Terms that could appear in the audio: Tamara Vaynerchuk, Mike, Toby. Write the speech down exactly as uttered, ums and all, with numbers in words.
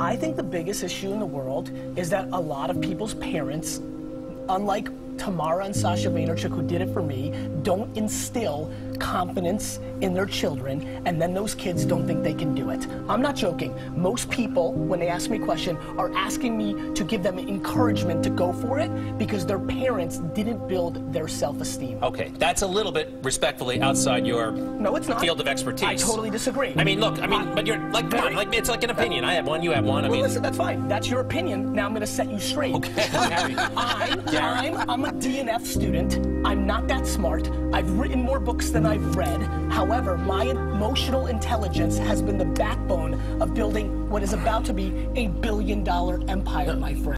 I think the biggest issue in the world is that a lot of people's parents, unlike Tamara and Sasha Vaynerchuk, who did it for me, don't instill confidence in their children, and then those kids don't think they can do it. I'm not joking. Most people, when they ask me a question, are asking me to give them encouragement to go for it because their parents didn't build their self-esteem. Okay, that's a little bit, respectfully, outside your no, it's not. field of expertise. I totally disagree. I mean, look, I mean, I, but you're, like, very, like, it's like an opinion. Uh, I have one, you have one. I well, mean, listen, that's fine. That's your opinion. Now I'm going to set you straight. Okay. I'm, I'm, I'm a D N F student. I'm not that smart. I've written more books than I've read. However, my emotional intelligence has been the backbone of building what is about to be a billion dollar empire, my friend.